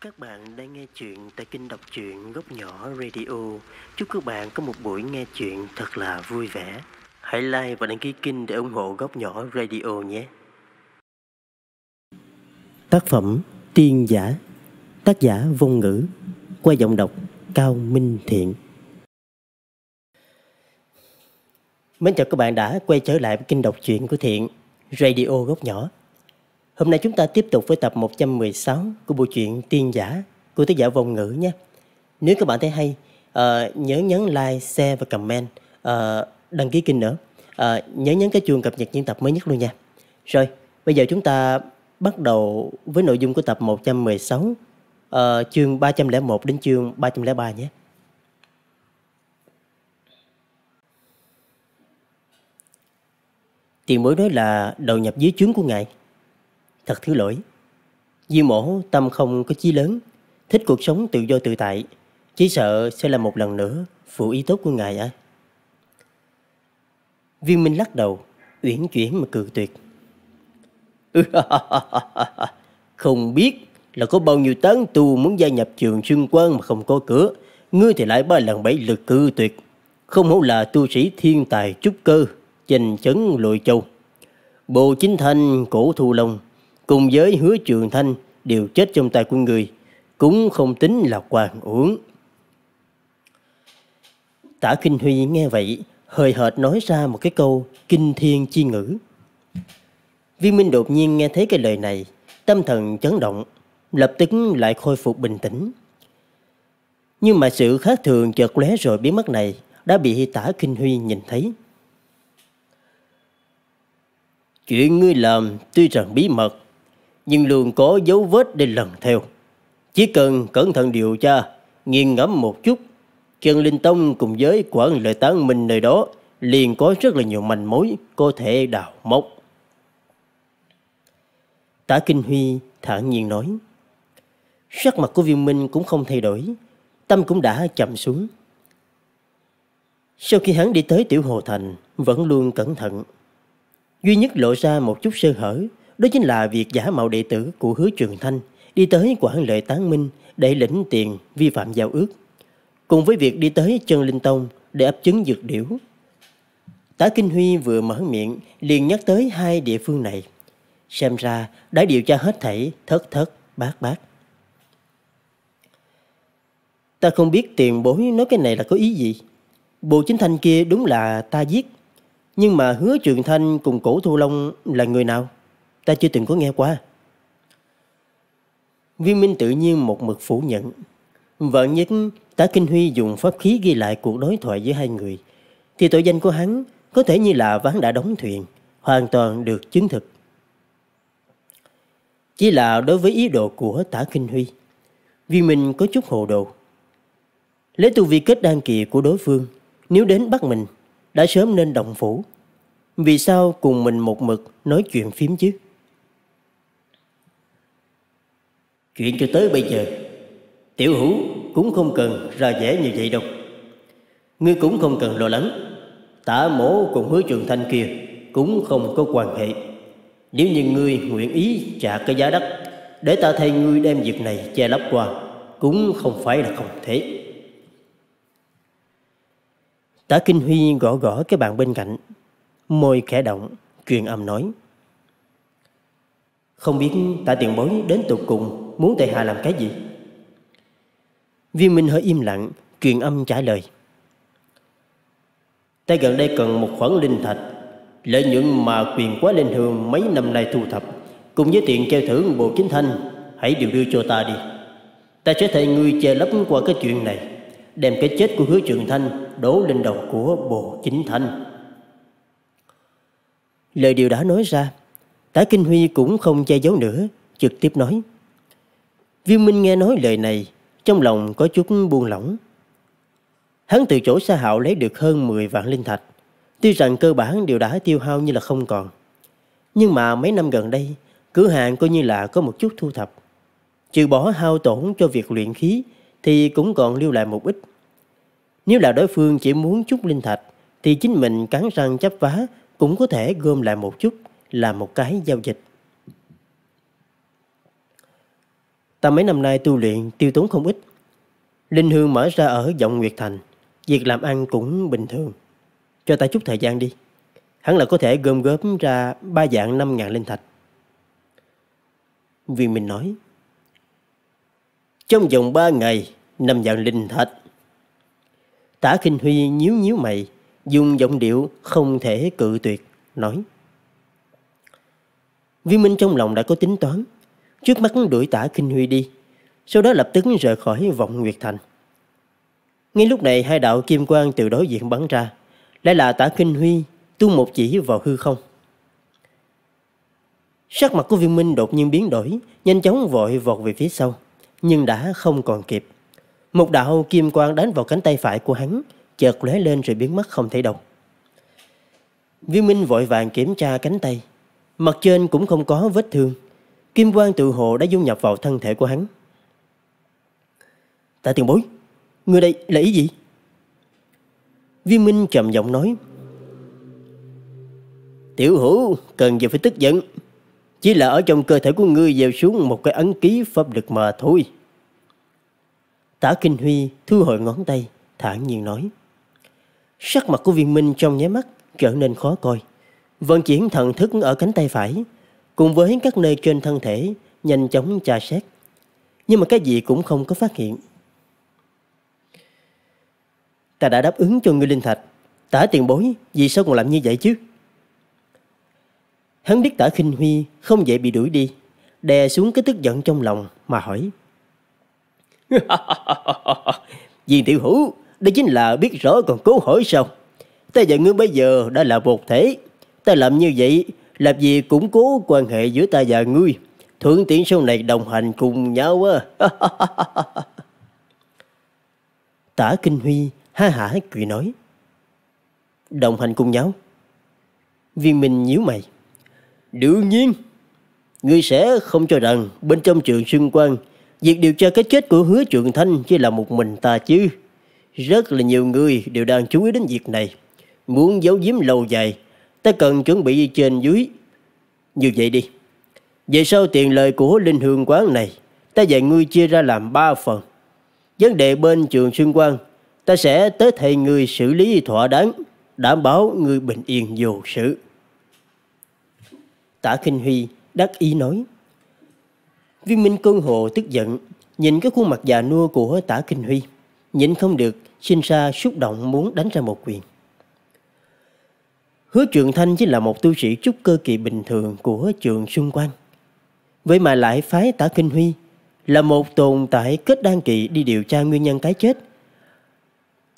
Các bạn đang nghe chuyện tại kênh đọc truyện Góc Nhỏ Radio. Chúc các bạn có một buổi nghe chuyện thật là vui vẻ. Hãy like và đăng ký kênh để ủng hộ Góc Nhỏ Radio nhé. Tác phẩm Tiên Giả, tác giả Vong Ngữ, qua giọng đọc Cao Minh Thiện. Mến chào các bạn đã quay trở lại với kênh đọc truyện của Thiện Radio Góc Nhỏ. Hôm nay chúng ta tiếp tục với tập 116 của bộ truyện Tiên Giả của tác giả Vong Ngữ nhé. Nếu các bạn thấy hay, nhớ nhấn like, share và comment, đăng ký kênh nữa. Nhớ nhấn cái chuông cập nhật những tập mới nhất luôn nha. Rồi, bây giờ chúng ta bắt đầu với nội dung của tập 116, chương 301 đến chương 303 nhé. Tiền bối nói là đầu nhập dưới trướng của ngài. Thật thứ lỗi, Di Mỗ tâm không có chí lớn, thích cuộc sống tự do tự tại, chỉ sợ sẽ là một lần nữa phụ ý tốt của ngài ạ. Viên Minh lắc đầu, uyển chuyển mà cự tuyệt. Không biết là có bao nhiêu tán tu muốn gia nhập Trường Xuân Quan mà không có cửa, ngươi thì lại ba lần bảy lượt cự tuyệt. Không hổ là tu sĩ thiên tài trúc cơ, danh chấn Lôi Châu. Bộc Chính Thành, Cổ Thu Long cùng với Hứa Trường Thanh đều chết trong tay của người, cũng không tính là hoàn uổng. Tả Kinh Huy nghe vậy, hời hợt nói ra một cái câu kinh thiên chi ngữ. Viên Minh đột nhiên nghe thấy cái lời này, tâm thần chấn động, lập tức lại khôi phục bình tĩnh. Nhưng mà sự khác thường chợt lóe rồi biến mất này đã bị Tả Kinh Huy nhìn thấy. Chuyện ngươi làm tuy rằng bí mật, nhưng luôn có dấu vết để lần theo. Chỉ cần cẩn thận điều tra, nghiền ngẫm một chút, Chân Linh Tông cùng với Quảng Lợi Tán Minh nơi đó liền có rất là nhiều manh mối có thể đào móc. Tả Kinh Huy thản nhiên nói. Sắc mặt của Viên Minh cũng không thay đổi, tâm cũng đã trầm xuống. Sau khi hắn đi tới Tiểu Hồ Thành, vẫn luôn cẩn thận. Duy nhất lộ ra một chút sơ hở, đó chính là việc giả mạo đệ tử của Hứa Trường Thanh đi tới Quảng Lợi Tán Minh để lĩnh tiền vi phạm giao ước, cùng với việc đi tới Chân Linh Tông để ấp trứng dược điểu. Tả Kinh Huy vừa mở miệng liền nhắc tới hai địa phương này, xem ra đã điều tra hết thảy thất thất bát bát. Ta không biết tiền bối nói cái này là có ý gì. Bộc Chính Thành kia đúng là ta giết, nhưng mà Hứa Trường Thanh cùng Cổ Thu Long là người nào? Ta chưa từng có nghe qua. Viên Minh tự nhiên một mực phủ nhận. Vạn nhất Tả Kinh Huy dùng pháp khí ghi lại cuộc đối thoại giữa hai người, thì tội danh của hắn có thể như là ván đã đóng thuyền, hoàn toàn được chứng thực. Chỉ là đối với ý đồ của Tả Kinh Huy, Viên Minh có chút hồ đồ. Lấy tu vi kết đan kỳ của đối phương, nếu đến bắt mình đã sớm nên động phủ, vì sao cùng mình một mực nói chuyện phím chứ? Chuyện cho tới bây giờ, tiểu hữu cũng không cần ra vẻ như vậy đâu. Ngươi cũng không cần lo lắng, Tả Mỗ cùng Hứa Trường Thanh kia cũng không có quan hệ. Nếu như ngươi nguyện ý trả cái giá đắt để ta thay ngươi đem việc này che lấp qua, cũng không phải là không thể. Tả Kinh Huy gõ gõ cái bàn bên cạnh, môi khẽ động, truyền âm nói. Không biết Tả tiền bối đến tột cùng muốn tại hạ làm cái gì? Viên Minh hơi im lặng, truyền âm trả lời. Ta gần đây cần một khoản linh thạch, lợi nhuận mà quyền quá linh hương mấy năm nay thu thập, cùng với tiền treo thưởng Bộc Chính Thành, hãy đều đưa cho ta đi. Ta sẽ thay ngươi che lấp qua cái chuyện này, đem cái chết của Hứa Trường Thanh đổ lên đầu của Bộc Chính Thành. Lời điều đã nói ra, Tả Kinh Huy cũng không che giấu nữa, trực tiếp nói. Viên Minh nghe nói lời này, trong lòng có chút buông lỏng. Hắn từ chỗ Sa Hạo lấy được hơn 10 vạn linh thạch, tuy rằng cơ bản đều đã tiêu hao như là không còn, nhưng mà mấy năm gần đây cửa hàng coi như là có một chút thu thập, trừ bỏ hao tổn cho việc luyện khí thì cũng còn lưu lại một ít. Nếu là đối phương chỉ muốn chút linh thạch thì chính mình cắn răng chắp vá cũng có thể gom lại một chút, làm một cái giao dịch. Ta mấy năm nay tu luyện tiêu tốn không ít. Linh hương mở ra ở Vọng Nguyệt Thành, việc làm ăn cũng bình thường. Cho ta chút thời gian đi, hắn là có thể gom góp ra 3 vạn 5.000 linh thạch. Viên Minh nói. Trong vòng 3 ngày, 5 vạn linh thạch. Tả Kinh Huy nhíu nhíu mày, dùng giọng điệu không thể cự tuyệt, nói. Viên Minh trong lòng đã có tính toán, trước mắt đuổi Tả Kinh Huy đi, sau đó lập tức rời khỏi Vọng Nguyệt Thành. Ngay lúc này hai đạo kim quang từ đối diện bắn ra, lại là Tả Kinh Huy tu một chỉ vào hư không. Sắc mặt của Viên Minh đột nhiên biến đổi, nhanh chóng vội vọt về phía sau, nhưng đã không còn kịp. Một đạo kim quang đánh vào cánh tay phải của hắn, chợt lóe lên rồi biến mất không thấy đâu. Viên Minh vội vàng kiểm tra cánh tay, mặt trên cũng không có vết thương. Kim quang tự hồ đã dung nhập vào thân thể của hắn. Tả tiền bối, người đây là ý gì? Viên Minh trầm giọng nói. Tiểu hữu cần gì phải tức giận, chỉ là ở trong cơ thể của ngươi gieo xuống một cái ấn ký pháp lực mà thôi. Tả Kinh Huy thu hồi ngón tay, thản nhiên nói. Sắc mặt của Viên Minh trong nháy mắt trở nên khó coi. Vận chuyển thần thức ở cánh tay phải, cùng với các nơi trên thân thể, nhanh chóng tra xét, nhưng mà cái gì cũng không có phát hiện. Ta đã đáp ứng cho ngươi linh thạch, Tả tiền bối vì sao còn làm như vậy chứ? Hắn biết Tả Kinh Huy không dễ bị đuổi đi, đè xuống cái tức giận trong lòng mà hỏi. Viên tiểu hữu, đây chính là biết rõ còn cố hỏi sao? Ta và ngươi bây giờ đã là một thể, ta làm như vậy làm gì củng cố quan hệ giữa ta và ngươi, thuận tiện sau này đồng hành cùng nhau á. Tả Kinh Huy ha hả cười nói. Đồng hành cùng nhau? Viên Minh nhíu mày. Đương nhiên, ngươi sẽ không cho rằng bên trong Trường Xuân Quan, việc điều tra cái chết của Hứa Trường Thanh chỉ là một mình ta chứ? Rất là nhiều người đều đang chú ý đến việc này. Muốn giấu giếm lâu dài, ta cần chuẩn bị trên dưới. Như vậy đi, về sau tiền lời của Linh Hương Quán này, ta dạy ngươi chia ra làm 3 phần. Vấn đề bên Trường Xuân Quan, ta sẽ tới thầy ngươi xử lý thỏa đáng, đảm bảo ngươi bình yên vô sự. Tả Kinh Huy đắc ý nói. Viên Minh côn hồ tức giận, nhìn cái khuôn mặt già nua của Tả Kinh Huy, nhịn không được sinh ra xúc động muốn đánh ra một quyền. Hứa Trường Thanh chỉ là một tu sĩ trúc cơ kỳ bình thường của Trường Xuân Quan, vậy mà lại phái Tả Kinh Huy là một tồn tại kết đan kỳ đi điều tra nguyên nhân cái chết,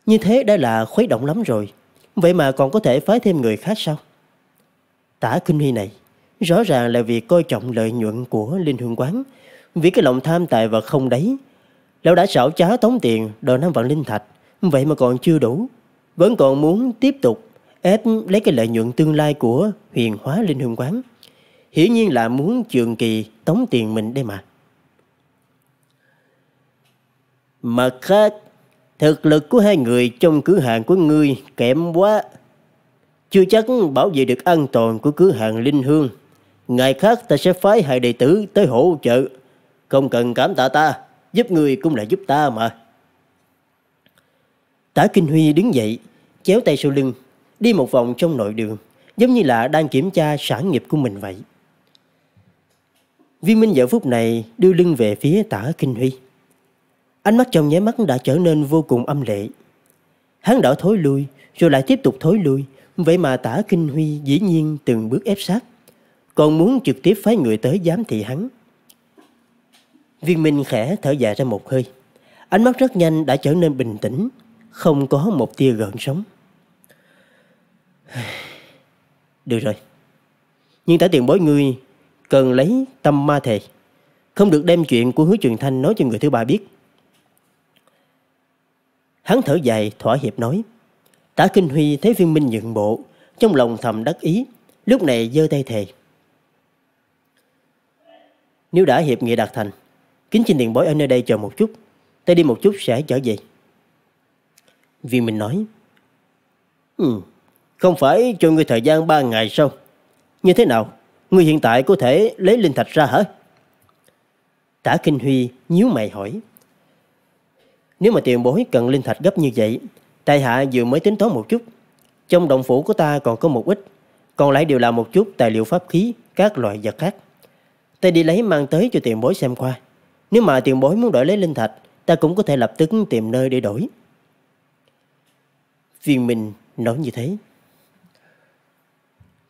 như thế đã là khuấy động lắm rồi, vậy mà còn có thể phái thêm người khác sao? Tả Kinh Huy này rõ ràng là vì coi trọng lợi nhuận của Linh Hương Quán, vì cái lòng tham tài và không đấy. Lão đã xảo trá tống tiền đòi 5 vạn linh thạch, vậy mà còn chưa đủ, vẫn còn muốn tiếp tục ép lấy cái lợi nhuận tương lai của Huyền Hóa Linh Hương Quán. Hiển nhiên là muốn trường kỳ tống tiền mình đây mà. Mặt khác, thực lực của hai người trong cửa hàng của ngươi kém quá, chưa chắc bảo vệ được an toàn của cửa hàng Linh Hương. Ngày khác ta sẽ phái 2 đệ tử tới hỗ trợ, không cần cảm tạ ta, giúp người cũng là giúp ta mà. Tả Kinh Huy đứng dậy, chéo tay sau lưng, đi một vòng trong nội đường, giống như là đang kiểm tra sản nghiệp của mình vậy. Viên Minh giờ phút này đưa lưng về phía Tả Kinh Huy, ánh mắt trong nháy mắt đã trở nên vô cùng âm lệ. Hắn đã thối lui, rồi lại tiếp tục thối lui, vậy mà Tả Kinh Huy dĩ nhiên từng bước ép sát, còn muốn trực tiếp phái người tới giám thị hắn. Viên Minh khẽ thở dài ra một hơi, ánh mắt rất nhanh đã trở nên bình tĩnh, không có một tia gợn sóng. Được rồi, nhưng Tả tiền bối ngươi cần lấy tâm ma thề, không được đem chuyện của Hứa Trường Thanh nói cho người thứ ba biết. Hắn thở dài thỏa hiệp nói. Tả Kinh Huy thấy Viên Minh nhượng bộ, trong lòng thầm đắc ý, lúc này giơ tay thề. Nếu đã hiệp nghị đạt thành, kính xin tiền bối ở nơi đây chờ một chút, ta đi một chút sẽ trở về. Viên Minh nói. Không phải cho ngươi thời gian 3 ngày sau? Như thế nào, ngươi hiện tại có thể lấy linh thạch ra hả? Tả Kinh Huy nhíu mày hỏi. Nếu mà tiền bối cần linh thạch gấp như vậy, tại hạ vừa mới tính toán một chút. Trong động phủ của ta còn có một ít, còn lại đều là một chút tài liệu pháp khí, các loại vật khác. Ta đi lấy mang tới cho tiền bối xem qua. Nếu mà tiền bối muốn đổi lấy linh thạch, ta cũng có thể lập tức tìm nơi để đổi. Viên Minh nói như thế.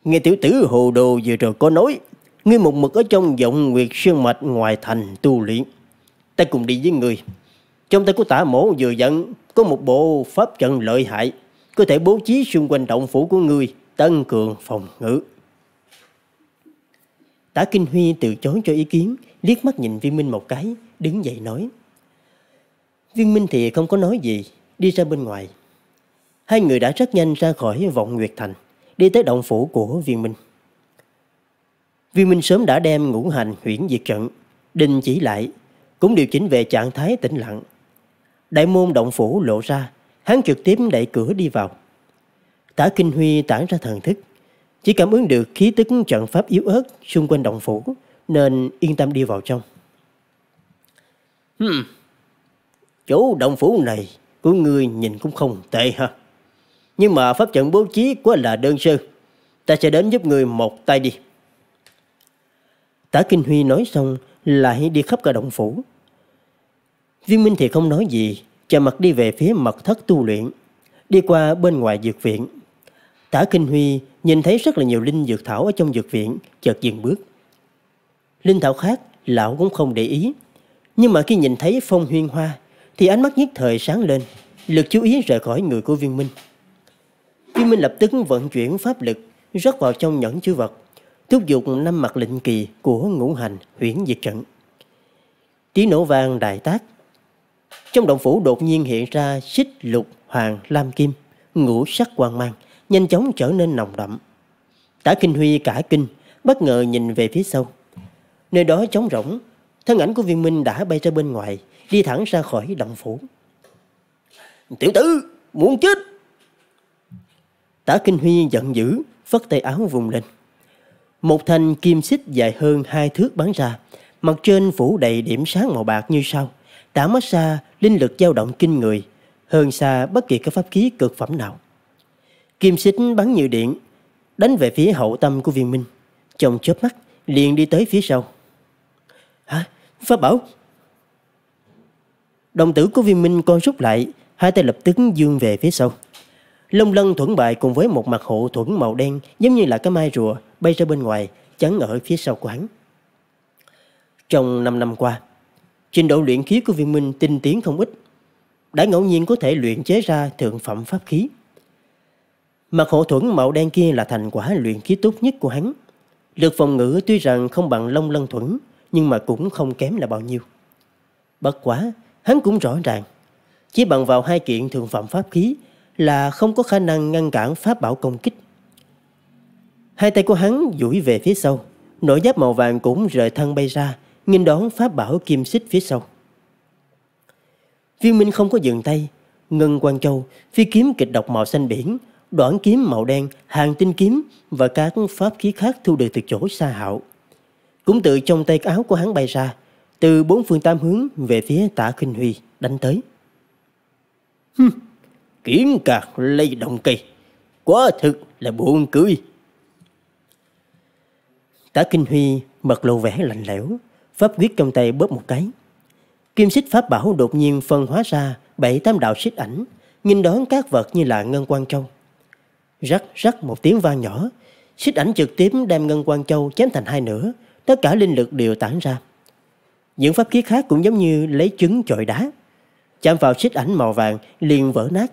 Nghe tiểu tử hồ đồ vừa rồi có nói, ngươi một mực ở trong vọng nguyệt sơn mạch ngoài thành tu luyện. Ta cùng đi với người. Trong tay của Tả mổ vừa dặn có một bộ pháp trận lợi hại, có thể bố trí xung quanh động phủ của ngươi, tăng cường phòng ngự. Tả Kinh Huy từ chối cho ý kiến, liếc mắt nhìn Viên Minh một cái, đứng dậy nói. Viên Minh thì không có nói gì, đi ra bên ngoài. Hai người đã rất nhanh ra khỏi vọng nguyệt thành, đi tới động phủ của Viên Minh. Viên Minh sớm đã đem ngũ hành huyễn diệt trận đình chỉ lại, cũng điều chỉnh về trạng thái tĩnh lặng. Đại môn động phủ lộ ra, hắn trực tiếp đẩy cửa đi vào. Tả Kinh Huy tản ra thần thức, chỉ cảm ứng được khí tức trận pháp yếu ớt xung quanh động phủ, nên yên tâm đi vào trong. Chỗ động phủ này của ngươi nhìn cũng không tệ ha, nhưng mà pháp trận bố trí quá là đơn sơ. Ta sẽ đến giúp ngươi một tay đi. Tả Kinh Huy nói xong lại đi khắp cả động phủ. Viên Minh thì không nói gì, chà mặt đi về phía mật thất tu luyện. Đi qua bên ngoài dược viện, Tả Kinh Huy nhìn thấy rất là nhiều linh dược thảo ở trong dược viện, chợt dừng bước. Linh thảo khác lão cũng không để ý, nhưng mà khi nhìn thấy phong huyên hoa thì ánh mắt nhất thời sáng lên, lực chú ý rời khỏi người của Viên Minh. Viên Minh lập tức vận chuyển pháp lực rót vào trong nhẫn chứa vật, thúc giục năm mặt lệnh kỳ của ngũ hành huyễn diệt trận. Tiếng nổ vang đại tác, trong động phủ đột nhiên hiện ra xích lục hoàng lam kim, ngũ sắc quang mang nhanh chóng trở nên nồng đậm. Tả Kinh Huy cả kinh, bất ngờ nhìn về phía sau. Nơi đó trống rỗng, thân ảnh của Viên Minh đã bay ra bên ngoài, đi thẳng ra khỏi động phủ. Tiểu tử, muốn chết! Tả Kinh Huy giận dữ, phất tay áo vùng lên. Một thanh kim xích dài hơn 2 thước bắn ra, mặt trên phủ đầy điểm sáng màu bạc như sau. Tả mắt xa, linh lực dao động kinh người, hơn xa bất kỳ các pháp khí cực phẩm nào. Kim xích bắn như điện, đánh về phía hậu tâm của Viên Minh. Trong chớp mắt, liền đi tới phía sau. Hả? Pháp bảo? Đồng tử của Viên Minh co rút lại, hai tay lập tức dương về phía sau. Long lân thuẫn bại cùng với một mặt hộ thuẫn màu đen giống như là cái mai rùa bay ra bên ngoài, chắn ở phía sau của hắn. Trong 5 năm qua, trình độ luyện khí của Viên Minh tinh tiến không ít, đã ngẫu nhiên có thể luyện chế ra thượng phẩm pháp khí. Mặt hộ thuẫn màu đen kia là thành quả luyện khí tốt nhất của hắn. Lực phòng ngự tuy rằng không bằng long lân thuẫn, nhưng mà cũng không kém là bao nhiêu. Bất quá, hắn cũng rõ ràng, chỉ bằng vào 2 kiện thượng phẩm pháp khí là không có khả năng ngăn cản pháp bảo công kích. Hai tay của hắn duỗi về phía sau, nổi giáp màu vàng cũng rời thân bay ra, nghênh đón pháp bảo kim xích phía sau. Viên Minh không có dừng tay, Ngân Quang Châu, phi kiếm kịch độc màu xanh biển, đoạn kiếm màu đen, hàng tinh kiếm và các pháp khí khác thu được từ chỗ Sa Hạo, cũng từ trong tay áo của hắn bay ra, từ 4 phương 8 hướng về phía Tả Kinh Huy đánh tới. Kiến cạc lây động cây, quá thực là buồn cười. Tả Kinh Huy mặt lộ vẻ lạnh lẽo, pháp quyết trong tay bóp một cái. Kim xích pháp bảo đột nhiên phân hóa ra 7-8 đạo xích ảnh, nghênh đón các vật như là Ngân Quang Châu. Rắc rắc một tiếng vang nhỏ, xích ảnh trực tiếp đem Ngân Quang Châu chém thành 2 nửa, tất cả linh lực đều tản ra. Những pháp khí khác cũng giống như lấy trứng chọi đá, chạm vào xích ảnh màu vàng liền vỡ nát.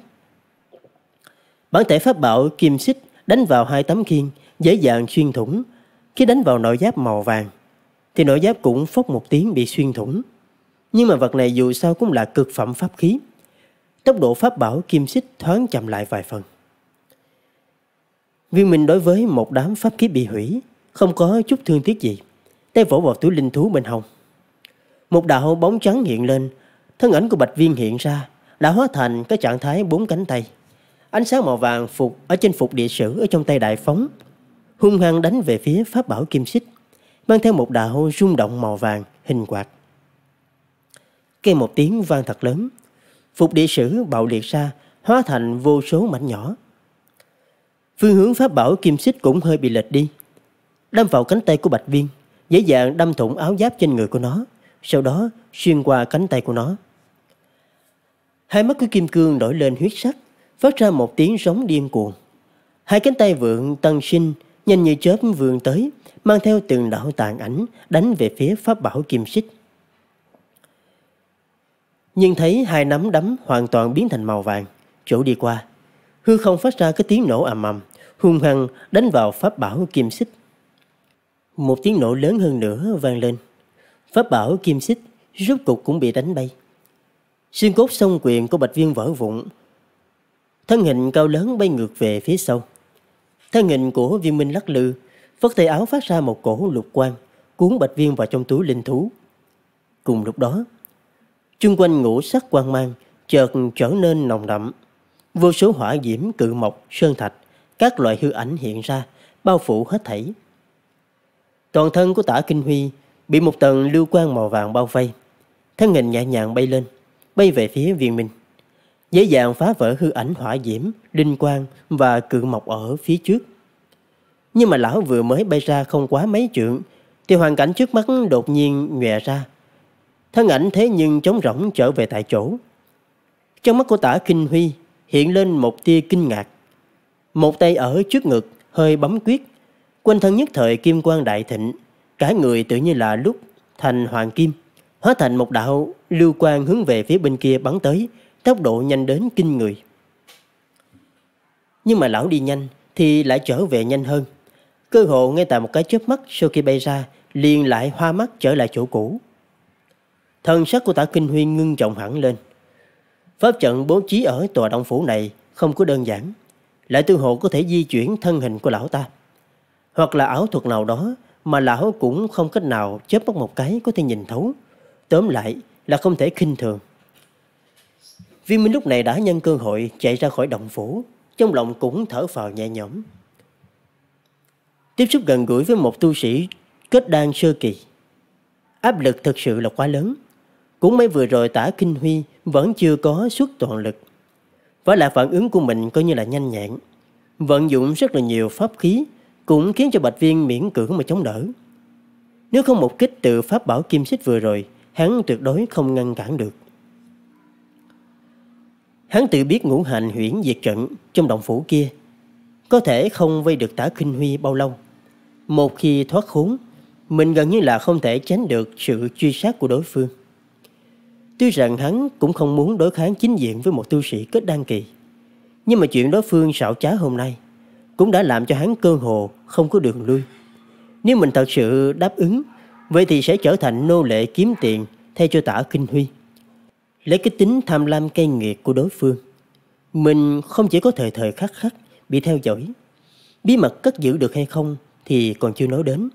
Bản thể pháp bảo kim xích đánh vào 2 tấm khiên, dễ dàng xuyên thủng. Khi đánh vào nội giáp màu vàng thì nội giáp cũng phốc một tiếng bị xuyên thủng. Nhưng mà vật này dù sao cũng là cực phẩm pháp khí, tốc độ pháp bảo kim xích thoáng chậm lại vài phần. Viên Minh đối với một đám pháp khí bị hủy không có chút thương tiếc gì, tay vỗ vào túi linh thú bên hông. Một đạo bóng trắng hiện lên, thân ảnh của Bạch Viên hiện ra, đã hóa thành cái trạng thái 4 cánh tay. Ánh sáng màu vàng phục ở trên phục địa sử ở trong tay đại phóng, hung hăng đánh về phía pháp bảo kim xích, mang theo một đạo rung động màu vàng hình quạt. Khi một tiếng vang thật lớn, phục địa sử bạo liệt ra, hóa thành vô số mảnh nhỏ. Phương hướng pháp bảo kim xích cũng hơi bị lệch đi, đâm vào cánh tay của Bạch Viên, dễ dàng đâm thủng áo giáp trên người của nó, sau đó xuyên qua cánh tay của nó. Hai mắt của Kim Cương nổi lên huyết sắc, phát ra một tiếng rống điên cuồng. Hai cánh tay vượng tân sinh nhanh như chớp vượng tới, mang theo từng đạo tàn ảnh đánh về phía pháp bảo kim xích. Nhưng thấy hai nắm đấm hoàn toàn biến thành màu vàng, chỗ đi qua, hư không phát ra cái tiếng nổ ầm ầm, hung hăng đánh vào pháp bảo kim xích. Một tiếng nổ lớn hơn nữa vang lên, pháp bảo kim xích rốt cục cũng bị đánh bay. Xương cốt song quyền của Bạch Viên vỡ vụn, thân hình cao lớn bay ngược về phía sau. Thân hình của Viên Minh lắc lư, phất tay áo phát ra một cổ lục quang, cuốn Bạch Viên vào trong túi linh thú. Cùng lúc đó, chung quanh ngũ sắc quang mang chợt trở nên nồng đậm, vô số hỏa diễm, cự mộc, sơn thạch, các loại hư ảnh hiện ra, bao phủ hết thảy. Toàn thân của Tả Kinh Huy bị một tầng lưu quang màu vàng bao vây, thân hình nhẹ nhàng bay lên, bay về phía Viên Minh, dễ dàng phá vỡ hư ảnh hỏa diễm, linh quang và cự mộc ở phía trước. Nhưng mà lão vừa mới bay ra không quá mấy trượng thì hoàn cảnh trước mắt đột nhiên nhòe ra, thân ảnh thế nhưng trống rỗng trở về tại chỗ. Trong mắt của Tả Kinh Huy hiện lên một tia kinh ngạc, một tay ở trước ngực hơi bấm quyết, quanh thân nhất thời kim quang đại thịnh, cả người tự như là lúc thành hoàng kim, hóa thành một đạo lưu quang hướng về phía bên kia bắn tới, tốc độ nhanh đến kinh người. Nhưng mà lão đi nhanh thì lại trở về nhanh hơn, cơ hồ ngay tại một cái chớp mắt sau khi bay ra liền lại hoa mắt trở lại chỗ cũ. Thần sắc của Tả Kinh Huy ngưng trọng hẳn lên. Pháp trận bố trí ở tòa động phủ này không có đơn giản, lại tư hộ có thể di chuyển thân hình của lão ta, hoặc là ảo thuật nào đó mà lão cũng không cách nào chớp mắt một cái có thể nhìn thấu. Tóm lại là không thể khinh thường. Viên Minh lúc này đã nhân cơ hội chạy ra khỏi động phủ, trong lòng cũng thở phào nhẹ nhõm. Tiếp xúc gần gũi với một tu sĩ kết đan sơ kỳ, áp lực thực sự là quá lớn. Cũng mới vừa rồi Tả Kinh Huy vẫn chưa có xuất toàn lực, và là phản ứng của mình coi như là nhanh nhẹn, vận dụng rất là nhiều pháp khí, cũng khiến cho Bạch Viên miễn cưỡng mà chống đỡ. Nếu không một kích từ pháp bảo kim xích vừa rồi, hắn tuyệt đối không ngăn cản được. Hắn tự biết ngũ hành huyễn diệt trận trong động phủ kia có thể không vây được Tả Kinh Huy bao lâu. Một khi thoát khốn, mình gần như là không thể tránh được sự truy sát của đối phương. Tuy rằng hắn cũng không muốn đối kháng chính diện với một tu sĩ kết đan kỳ, nhưng mà chuyện đối phương xảo trá hôm nay cũng đã làm cho hắn cơ hồ không có đường lui. Nếu mình thật sự đáp ứng, vậy thì sẽ trở thành nô lệ kiếm tiền thay cho Tả Kinh Huy. Lấy cái tính tham lam cay nghiệt của đối phương, mình không chỉ có thời thời khắc khắc bị theo dõi, bí mật cất giữ được hay không thì còn chưa nói đến,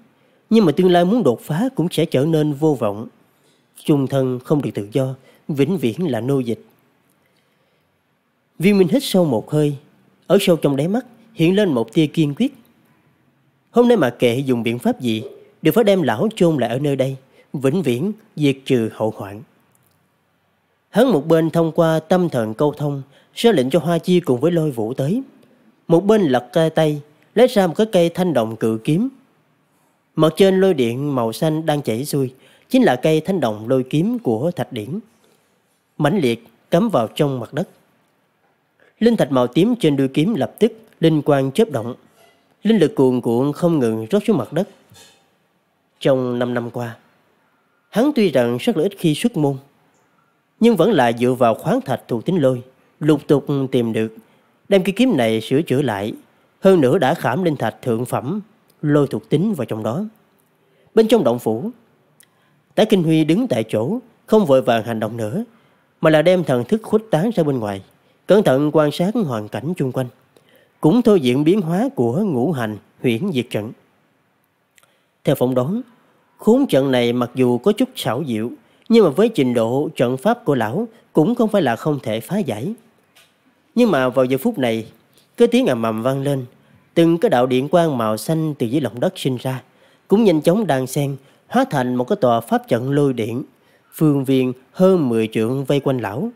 nhưng mà tương lai muốn đột phá cũng sẽ trở nên vô vọng. Chung thân không được tự do, vĩnh viễn là nô dịch. Viên Minh hít sâu một hơi, ở sâu trong đáy mắt hiện lên một tia kiên quyết. Hôm nay mà kệ dùng biện pháp gì, đều phải đem lão chôn lại ở nơi đây, vĩnh viễn diệt trừ hậu hoạn. Hắn một bên thông qua tâm thần câu thông ra lệnh cho Hoa Chi cùng với Lôi Vũ tới, một bên lật tay lấy ra một cái cây thanh đồng cự kiếm. Mặt trên lôi điện màu xanh đang chảy xuôi chính là cây thanh đồng lôi kiếm của thạch điển, mãnh liệt cắm vào trong mặt đất. Linh thạch màu tím trên đuôi kiếm lập tức linh quang chớp động, linh lực cuồn cuộn không ngừng rót xuống mặt đất. Trong 5 năm qua, hắn tuy rằng rất là ít khi xuất môn, nhưng vẫn là dựa vào khoáng thạch thuộc tính lôi lục tục tìm được, đem cái kiếm này sửa chữa lại, hơn nữa đã khảm linh thạch thượng phẩm lôi thuộc tính vào trong đó. Bên trong động phủ, Tả Kinh Huy đứng tại chỗ, không vội vàng hành động nữa, mà là đem thần thức khuếch tán ra bên ngoài, cẩn thận quan sát hoàn cảnh chung quanh, cũng thôi diễn biến hóa của ngũ hành huyễn diệt trận. Theo phỏng đoán, khốn trận này mặc dù có chút xảo diệu, nhưng mà với trình độ trận pháp của lão cũng không phải là không thể phá giải. Nhưng mà vào giờ phút này, cái tiếng ầm ầm vang lên, từng cái đạo điện quang màu xanh từ dưới lòng đất sinh ra, cũng nhanh chóng đan xen, hóa thành một cái tòa pháp trận lôi điện, phương viên hơn 10 trượng vây quanh lão.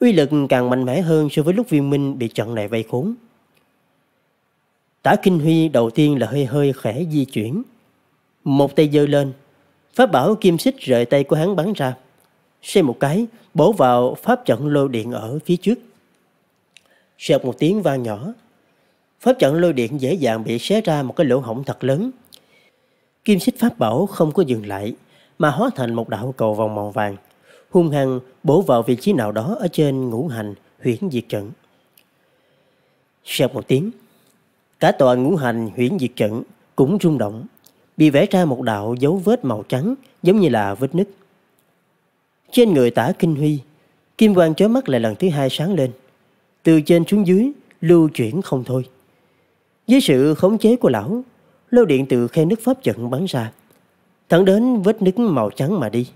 Uy lực càng mạnh mẽ hơn so với lúc Viên Minh bị trận này vây khốn. Tả Kinh Huy đầu tiên là hơi khẽ di chuyển, một tay giơ lên, pháp bảo kim xích rời tay của hắn bắn ra, xoay một cái bổ vào pháp trận lôi điện ở phía trước. Xoẹt một tiếng vang nhỏ, pháp trận lôi điện dễ dàng bị xé ra một cái lỗ hổng thật lớn. Kim xích pháp bảo không có dừng lại mà hóa thành một đạo cầu vòng màu vàng, hung hăng bổ vào vị trí nào đó ở trên Ngũ Hành Huyễn Diệt Trận. Xoẹt một tiếng, cả tòa Ngũ Hành Huyễn Diệt Trận cũng rung động, bị vẽ ra một đạo dấu vết màu trắng giống như là vết nứt. Trên người Tả Kinh Huy, kim quang chói mắt lại lần thứ hai sáng lên, từ trên xuống dưới lưu chuyển không thôi. Với sự khống chế của lão, lôi điện từ khe nứt pháp trận bắn ra, thẳng đến vết nứt màu trắng mà đi.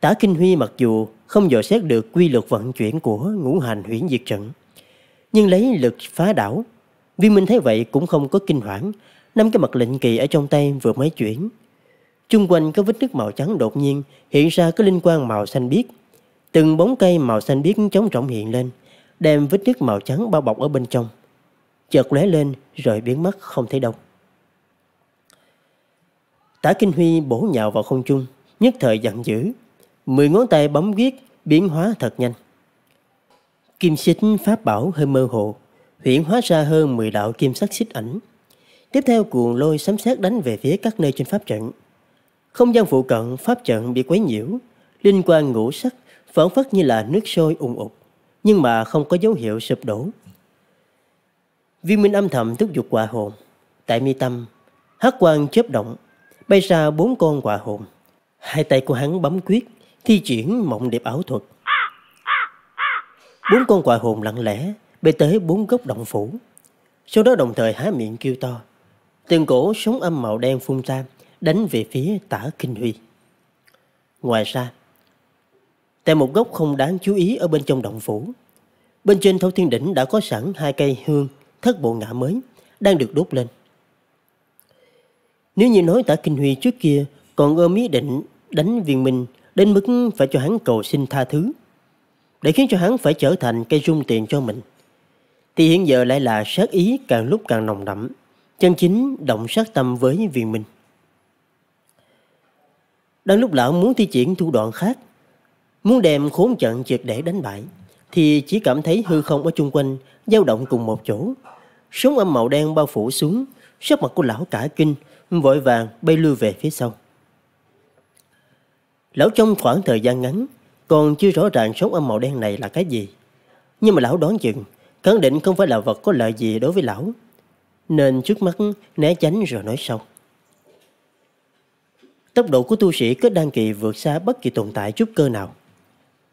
Tả Kinh Huy mặc dù không dò xét được quy luật vận chuyển của Ngũ Hành Huyễn Diệt Trận, nhưng lấy lực phá đảo, Viên Minh thấy vậy cũng không có kinh hoảng. Năm cái mặt lệnh kỳ ở trong tay vừa mới chuyển, chung quanh có vết nứt màu trắng đột nhiên hiện ra cái linh quang màu xanh biếc. Từng bóng cây màu xanh biếc trống rỗng hiện lên, đem vết nứt màu trắng bao bọc ở bên trong, chợt lóe lên rồi biến mất không thấy đâu. Tả Kinh Huy bổ nhào vào không trung, nhất thời giận dữ, 10 ngón tay bấm quyết biến hóa thật nhanh. Kim xích pháp bảo hơi mơ hồ, huyễn hóa ra hơn 10 đạo kim sắc xích ảnh. Tiếp theo cuồng lôi sấm sét đánh về phía các nơi trên pháp trận. Không gian phụ cận pháp trận bị quấy nhiễu, linh quang ngũ sắc phảng phất như là nước sôi ùn ục, nhưng mà không có dấu hiệu sụp đổ. Viên Minh âm thầm thúc giục quạ hồn, tại mi tâm hắc quang chớp động, bay ra 4 con quạ hồn. Hai tay của hắn bấm quyết thi triển mộng điệp ảo thuật, 4 con quạ hồn lặng lẽ bay tới 4 góc động phủ, sau đó đồng thời há miệng kêu to. Từng cổ sóng âm màu đen phun ra, đánh về phía Tả Kinh Huy. Ngoài ra, tại một góc không đáng chú ý ở bên trong động phủ, bên trên Thâu Thiên Đỉnh đã có sẵn 2 cây hương thất bộ ngã mới đang được đốt lên. Nếu như nói Tả Kinh Huy trước kia còn ôm ý định đánh Viên Minh đến mức phải cho hắn cầu xin tha thứ, để khiến cho hắn phải trở thành cây rung tiền cho mình, thì hiện giờ lại là sát ý càng lúc càng nồng đậm, chân chính động sát tâm với Viên Minh. Đang lúc lão muốn thi triển thủ đoạn khác, muốn đem khốn trận triệt để đánh bại, thì chỉ cảm thấy hư không ở chung quanh dao động cùng một chỗ, sóng âm màu đen bao phủ xuống, sắc mặt của lão cả kinh, vội vàng bay lui về phía sau. Lão trong khoảng thời gian ngắn còn chưa rõ ràng sóng âm màu đen này là cái gì, nhưng mà lão đoán chừng khẳng định không phải là vật có lợi gì đối với lão, nên trước mắt né tránh rồi nói sau. Tốc độ của tu sĩ kết đan kỳ vượt xa bất kỳ tồn tại trúc cơ nào.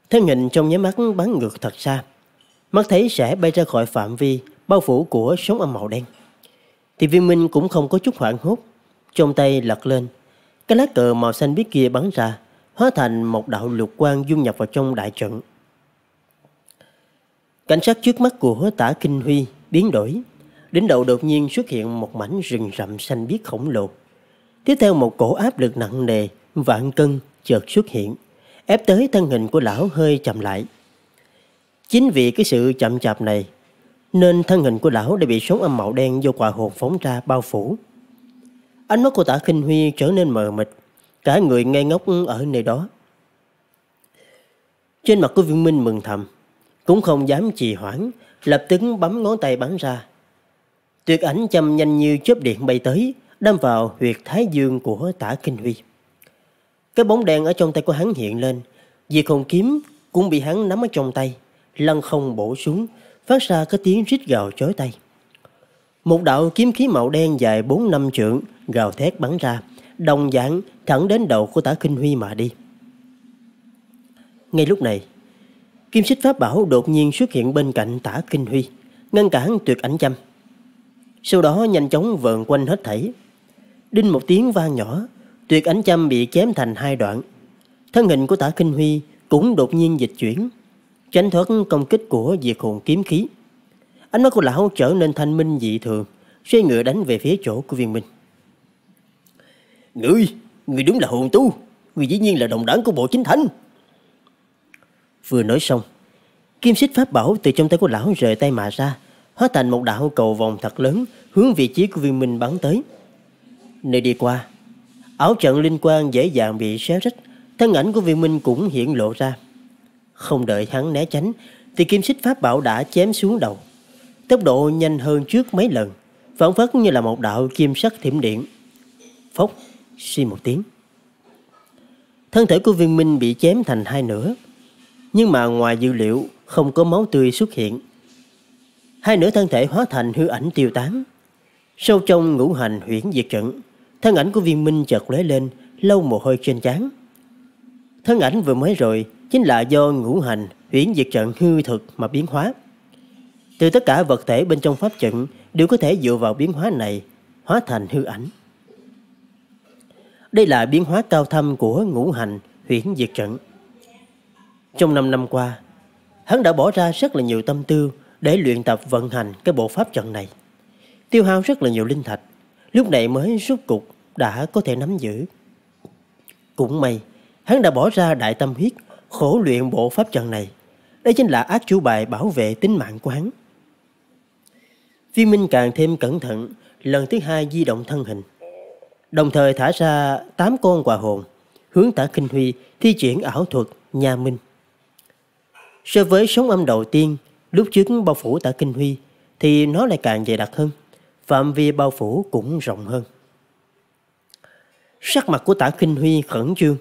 Thân hình trong nháy mắt bắn ngược thật xa, mắt thấy sẽ bay ra khỏi phạm vi bao phủ của sóng âm màu đen, thì Viên Minh cũng không có chút hoảng hốt, trong tay lật lên, cái lá cờ màu xanh biếc kia bắn ra, hóa thành một đạo lục quang dung nhập vào trong đại trận. Cảnh sát trước mắt của Tả Kinh Huy biến đổi, đỉnh đầu đột nhiên xuất hiện một mảnh rừng rậm xanh biếc khổng lồ. Tiếp theo một cổ áp lực nặng nề, vạn cân chợt xuất hiện, ép tới thân hình của lão hơi chậm lại. Chính vì cái sự chậm chạp này, nên thân hình của lão đã bị sóng âm màu đen do quạ hồn phóng ra bao phủ. Ánh mắt của Tả Kinh Huy trở nên mờ mịt, cả người ngây ngốc ở nơi đó. Trên mặt của Viên Minh mừng thầm, cũng không dám trì hoãn, lập tức bấm ngón tay bắn ra. Tuyệt ảnh châm nhanh như chớp điện bay tới, đâm vào huyệt thái dương của Tả Kinh Huy. Cái bóng đen ở trong tay của hắn hiện lên, Diệt Hồn kiếm cũng bị hắn nắm ở trong tay, lăn không bổ xuống, phát ra cái tiếng rít gào chói tai. Một đạo kiếm khí màu đen dài 4-5 trượng gào thét bắn ra, đồng dạng thẳng đến đầu của Tả Kinh Huy mà đi. Ngay lúc này, kim xích pháp bảo đột nhiên xuất hiện bên cạnh Tả Kinh Huy, ngăn cản tuyệt ảnh châm. Sau đó nhanh chóng vờn quanh hết thảy. Đinh một tiếng vang nhỏ, tuyệt ảnh châm bị chém thành 2 đoạn. Thân hình của Tả Kinh Huy cũng đột nhiên dịch chuyển, tránh thoát công kích của Diệt Hồn kiếm khí. Ánh mắt của lão trở nên thanh minh dị thường, xoay ngựa đánh về phía chỗ của Viên Minh. Ngươi đúng là hồn tu, người dĩ nhiên là đồng đảng của Bộ Chính Thành. Vừa nói xong, kim xích pháp bảo từ trong tay của lão rời tay mà ra, hóa thành một đạo cầu vòng thật lớn hướng vị trí của Viên Minh bắn tới. Nơi đi qua, áo trận linh quang dễ dàng bị xé rách, thân ảnh của Viên Minh cũng hiện lộ ra. Không đợi hắn né tránh thì kim xích pháp bảo đã chém xuống đầu, tốc độ nhanh hơn trước mấy lần, phảng phất như là một đạo kim sắc thiểm điện. Phốc, xi một tiếng, thân thể của Viên Minh bị chém thành hai nửa, nhưng mà ngoài dự liệu không có máu tươi xuất hiện. Hai nửa thân thể hóa thành hư ảnh tiêu tán. Sâu trong ngũ hành huyễn diệt trận, thân ảnh của Viên Minh chợt lóe lên, lau mồ hôi trên trán. Thân ảnh vừa mới rồi chính là do ngũ hành huyễn diệt trận hư thực mà biến hóa. Từ tất cả vật thể bên trong pháp trận đều có thể dựa vào biến hóa này hóa thành hư ảnh. Đây là biến hóa cao thâm của ngũ hành huyễn diệt trận. Trong 5 năm qua, hắn đã bỏ ra rất là nhiều tâm tư để luyện tập vận hành cái bộ pháp trận này, tiêu hao rất là nhiều linh thạch, lúc này mới rốt cục đã có thể nắm giữ. Cũng may, hắn đã bỏ ra đại tâm huyết khổ luyện bộ pháp trận này. Đây chính là ác chủ bài bảo vệ tính mạng của hắn. Viên Minh càng thêm cẩn thận, lần thứ hai di động thân hình, đồng thời thả ra 8 con quà hồn, hướng Tả Kinh Huy thi triển ảo thuật nhà Minh. So với sóng âm đầu tiên lúc trước bao phủ Tả Kinh Huy thì nó lại càng dày đặc hơn, phạm vi bao phủ cũng rộng hơn. Sắc mặt của Tả Kinh Huy khẩn trương.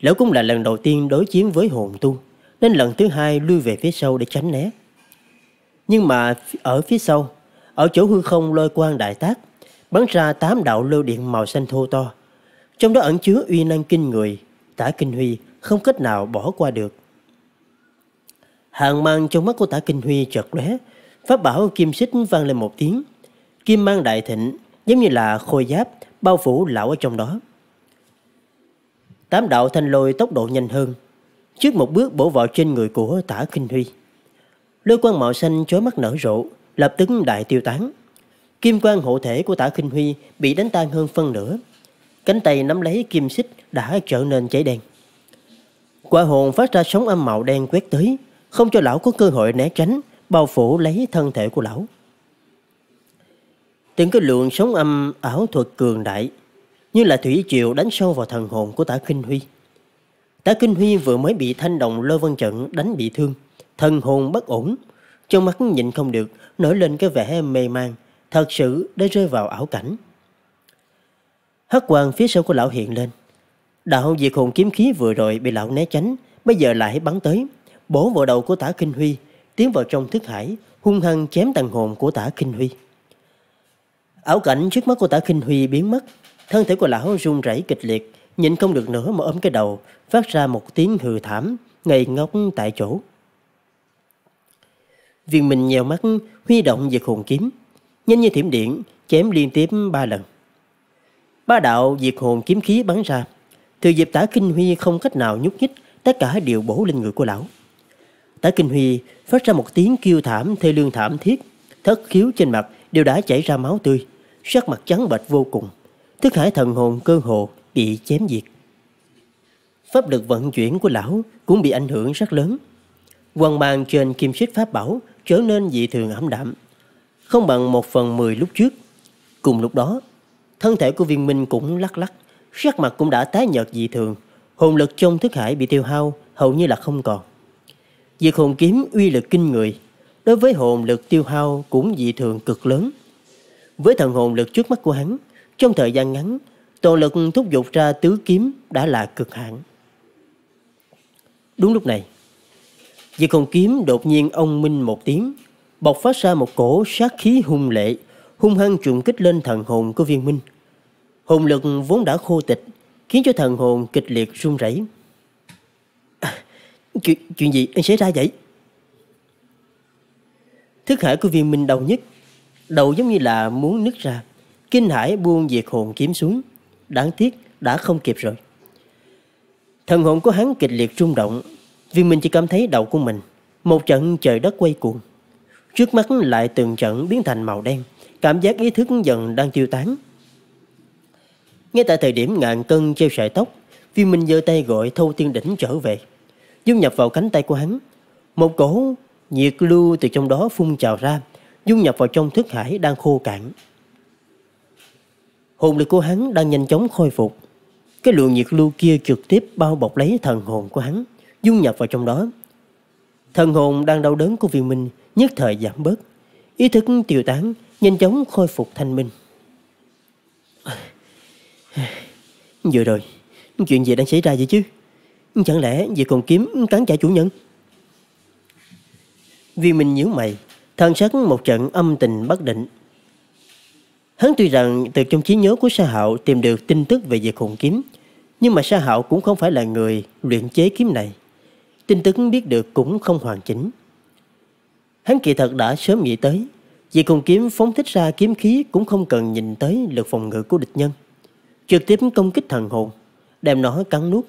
Lão cũng là lần đầu tiên đối chiến với hồn tu, nên lần thứ hai lui về phía sau để tránh né. Nhưng mà ở phía sau, ở chỗ hư không lôi quang đại tác, bắn ra 8 đạo lôi điện màu xanh thô to, trong đó ẩn chứa uy năng kinh người. Tả Kinh Huy không cách nào bỏ qua được. Hàng mang trong mắt của Tả Kinh Huy chợt lóe, pháp bảo kim xích vang lên một tiếng, kim mang đại thịnh, giống như là khôi giáp bao phủ lão ở trong đó. 8 đạo thanh lôi tốc độ nhanh hơn, trước một bước bổ vào trên người của Tả Kinh Huy. Lôi quang màu xanh chói mắt nở rộ, lập tức đại tiêu tán. Kim quang hộ thể của Tả Kinh Huy bị đánh tan hơn phân nửa, cánh tay nắm lấy kim xích đã trở nên cháy đen. Quả hồn phát ra sóng âm màu đen quét tới, không cho lão có cơ hội né tránh, bao phủ lấy thân thể của lão. Từng cái lượng sóng âm ảo thuật cường đại như là thủy triều đánh sâu vào thần hồn của Tả Kinh Huy. Tả Kinh Huy vừa mới bị thanh đồng lôi vân trận đánh bị thương, thần hồn bất ổn, trong mắt nhịn không được nổi lên cái vẻ mê man, thật sự đã rơi vào ảo cảnh. Hắc quang phía sau của lão hiện lên, đạo diệt hồn kiếm khí vừa rồi bị lão né tránh, bây giờ lại bắn tới, bổ vào đầu của Tả Kinh Huy, tiến vào trong thức hải, hung hăng chém tàn hồn của Tả Kinh Huy. Ảo cảnh trước mắt của Tả Kinh Huy biến mất, thân thể của lão run rẩy kịch liệt, nhịn không được nữa mà ôm cái đầu, phát ra một tiếng hừ thảm, ngây ngốc tại chỗ. Viên Minh nheo mắt, huy động Diệt Hồn Kiếm, nhanh như thiểm điện chém liên tiếp 3 lần. 3 đạo diệt hồn kiếm khí bắn ra, từ dịp Tả Kinh Huy không cách nào nhúc nhích, tất cả đều bổ lên người của lão. Tả Kinh Huy phát ra một tiếng kêu thảm thê lương thảm thiết, thất khiếu trên mặt đều đã chảy ra máu tươi, sắc mặt trắng bệch vô cùng, thức hải thần hồn cơ hồ bị chém diệt. Pháp lực vận chuyển của lão cũng bị ảnh hưởng rất lớn. Quang mang trên kim xích pháp bảo trở nên dị thường ảm đạm, không bằng 1/10 lúc trước. Cùng lúc đó, thân thể của Viên Minh cũng lắc lắc, sắc mặt cũng đã tái nhợt dị thường, hồn lực trong thức hải bị tiêu hao hầu như là không còn. Diệt hồn kiếm uy lực kinh người, đối với hồn lực tiêu hao cũng dị thường cực lớn. Với thần hồn lực trước mắt của hắn, trong thời gian ngắn, toàn lực thúc giục ra tứ kiếm đã là cực hạn. Đúng lúc này, Diệt hồn kiếm đột nhiên ông minh một tiếng, bộc phát ra một cổ sát khí hung lệ, hung hăng trùng kích lên thần hồn của Viên Minh. Hồn lực vốn đã khô tịch, khiến cho thần hồn kịch liệt run rẩy. Chuyện gì xảy ra vậy? Thức hải của Viên Minh đau nhức, đầu giống như là muốn nứt ra, kinh hãi buông Diệt Hồn Kiếm xuống. Đáng tiếc đã không kịp rồi. Thần hồn của hắn kịch liệt rung động. Viên Minh chỉ cảm thấy đầu của mình một trận trời đất quay cuồng, trước mắt lại từng trận biến thành màu đen, cảm giác ý thức dần đang tiêu tán. Ngay tại thời điểm ngàn cân treo sợi tóc, Viên Minh giơ tay gọi Thâu Thiên Đỉnh trở về, dung nhập vào cánh tay của hắn. Một cổ nhiệt lưu từ trong đó phun trào ra, dung nhập vào trong thức hải đang khô cạn. Hồn lực của hắn đang nhanh chóng khôi phục. Cái lượng nhiệt lưu kia trực tiếp bao bọc lấy thần hồn của hắn, dung nhập vào trong đó. Thần hồn đang đau đớn của Viên Minh nhất thời giảm bớt, ý thức tiêu tán, nhanh chóng khôi phục thanh minh. Vừa rồi, chuyện gì đang xảy ra vậy chứ? Chẳng lẽ vì còn kiếm cắn trả chủ nhân? Viên Minh nhíu mày, thần sắc một trận âm tình bất định. Hắn tuy rằng từ trong trí nhớ của Sa Hạo tìm được tin tức về Diệt Hồn Kiếm, nhưng mà Sa Hạo cũng không phải là người luyện chế kiếm này, tin tức biết được cũng không hoàn chỉnh. Hắn kỳ thật đã sớm nghĩ tới, Diệt Hồn Kiếm phóng thích ra kiếm khí cũng không cần nhìn tới lực phòng ngự của địch nhân, trực tiếp công kích thần hồn, đem nó cắn nuốt.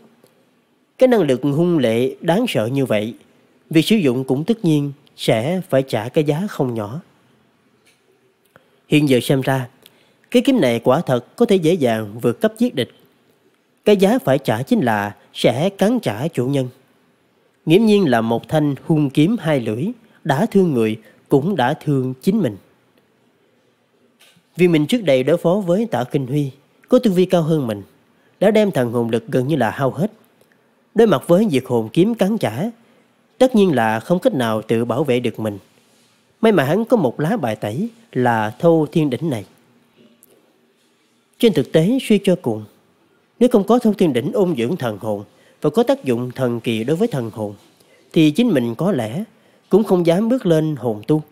Cái năng lực hung lệ đáng sợ như vậy, việc sử dụng cũng tất nhiên sẽ phải trả cái giá không nhỏ. Hiện giờ xem ra, cái kiếm này quả thật có thể dễ dàng vượt cấp giết địch. Cái giá phải trả chính là sẽ cắn trả chủ nhân. Nghiễm nhiên là một thanh hung kiếm hai lưỡi, đã thương người cũng đã thương chính mình. Vì mình trước đây đối phó với Tả Kinh Huy, có tu vi cao hơn mình, đã đem thần hồn lực gần như là hao hết. Đối mặt với Diệt Hồn Kiếm cắn trả, tất nhiên là không cách nào tự bảo vệ được mình. May mà hắn có một lá bài tẩy là Thâu Thiên Đỉnh này. Trên thực tế suy cho cùng, nếu không có Thâu Thiên Đỉnh ôn dưỡng thần hồn và có tác dụng thần kỳ đối với thần hồn, thì chính mình có lẽ cũng không dám bước lên hồn tu.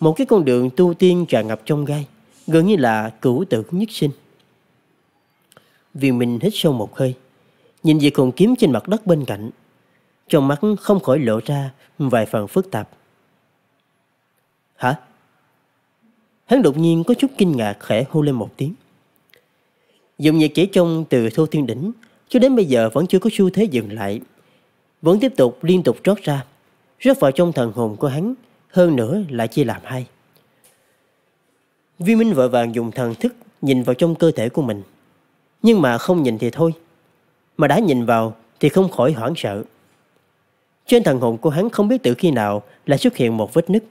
Một cái con đường tu tiên tràn ngập trong gai, gần như là cửu tử nhất sinh. Vì mình hít sâu một hơi, nhìn Diệt Hồn Kiếm trên mặt đất bên cạnh, trong mắt không khỏi lộ ra vài phần phức tạp. Hả? Hắn đột nhiên có chút kinh ngạc, khẽ hô lên một tiếng. Dùng nhiệt chỉ trong từ Thâu Thiên Đỉnh cho đến bây giờ vẫn chưa có xu thế dừng lại, vẫn tiếp tục liên tục trót ra, rót vào trong thần hồn của hắn, hơn nữa lại chia làm hai. Viên Minh vội vàng dùng thần thức nhìn vào trong cơ thể của mình, nhưng mà không nhìn thì thôi, mà đã nhìn vào thì không khỏi hoảng sợ. Trên thần hồn của hắn không biết từ khi nào lại xuất hiện một vết nứt,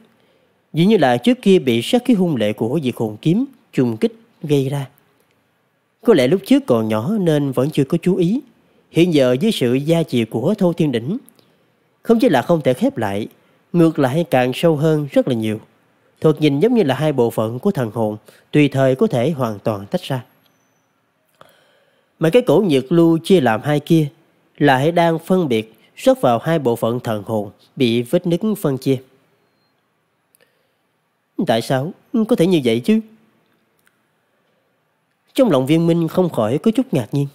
dĩ như là trước kia bị sát khí hung lệ của Diệt Hồn Kiếm trùng kích gây ra. Có lẽ lúc trước còn nhỏ nên vẫn chưa có chú ý, hiện giờ dưới sự gia trì của Thâu Thiên Đỉnh, không chỉ là không thể khép lại, ngược lại càng sâu hơn rất là nhiều. Thuật nhìn giống như là hai bộ phận của thần hồn tùy thời có thể hoàn toàn tách ra, mà cái cổ nhiệt lưu chia làm hai kia lại đang phân biệt rót vào hai bộ phận thần hồn bị vết nứt phân chia. Tại sao có thể như vậy chứ? Trong lòng Viên Minh không khỏi có chút ngạc nhiên.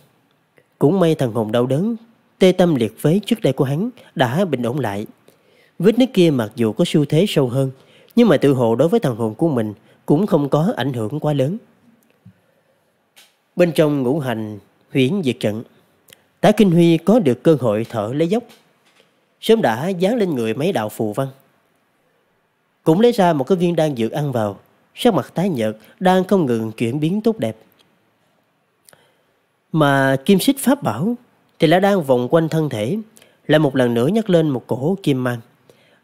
Cũng may thần hồn đau đớn tê tâm liệt phế trước đây của hắn đã bình ổn lại. Vết nứt kia mặc dù có xu thế sâu hơn, nhưng mà tự hồ đối với thần hồn của mình cũng không có ảnh hưởng quá lớn. Bên trong Ngũ Hành Huyễn Diệt Trận, Tả Kinh Huy có được cơ hội thở lấy dốc, sớm đã dán lên người mấy đạo phù văn, cũng lấy ra một cái viên đan dược ăn vào, sắc mặt tái nhợt đang không ngừng chuyển biến tốt đẹp. Mà kim xích pháp bảo thì lại đang vòng quanh thân thể, lại một lần nữa nhấc lên một cổ kim mang,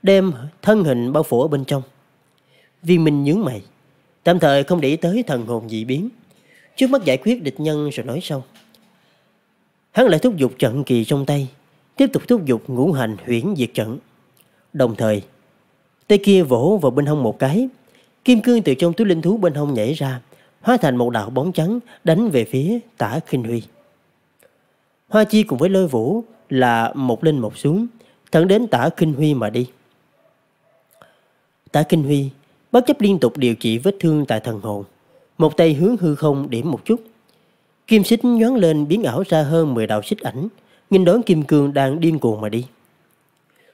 đem thân hình bao phủ ở bên trong. Viên Minh nhướng mày, tạm thời không để ý tới thần hồn dị biến, trước mắt giải quyết địch nhân rồi nói sau. Hắn lại thúc giục trận kỳ trong tay, tiếp tục thúc giục Ngũ Hành Huyễn Diệt Trận. Đồng thời, tay kia vỗ vào bên hông một cái, kim cương từ trong túi linh thú bên hông nhảy ra, hóa thành một đạo bóng trắng đánh về phía Tả Kinh Huy. Hoa Chi cùng với Lôi Vũ là một lên một xuống, thẳng đến Tả Kinh Huy mà đi. Tả Kinh Huy bất chấp liên tục điều trị vết thương tại thần hồn, một tay hướng hư không điểm một chút, kim xích nhoáng lên biến ảo ra hơn 10 đạo xích ảnh, nghênh đón kim cương đang điên cuồng mà đi.